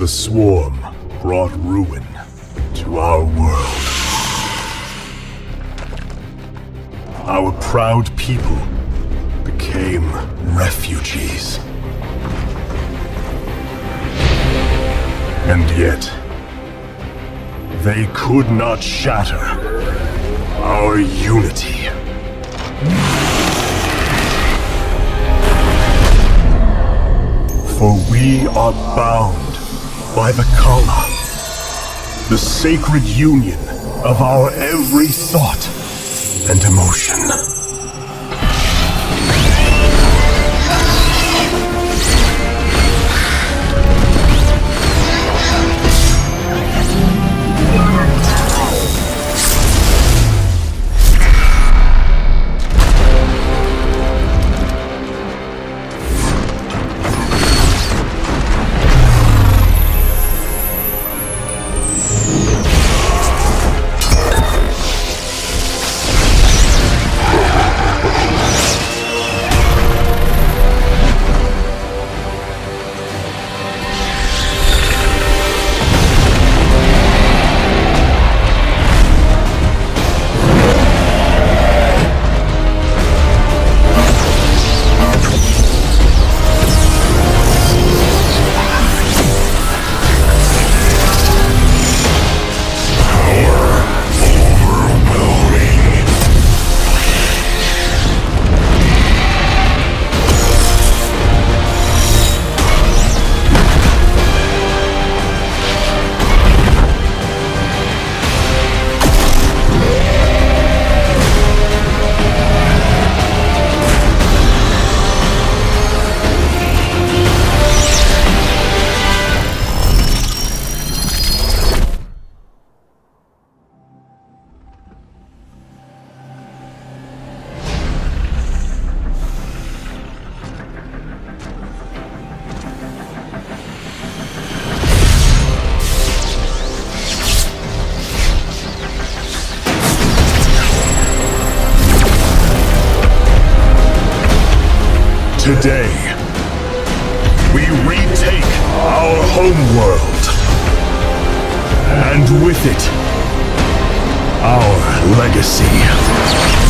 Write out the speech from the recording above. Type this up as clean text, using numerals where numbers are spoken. The swarm brought ruin to our world. Our proud people became refugees. And yet, they could not shatter our unity. For we are bound by the Kala, the sacred union of our every thought and emotion. Today, we retake our homeworld, and with it, our legacy.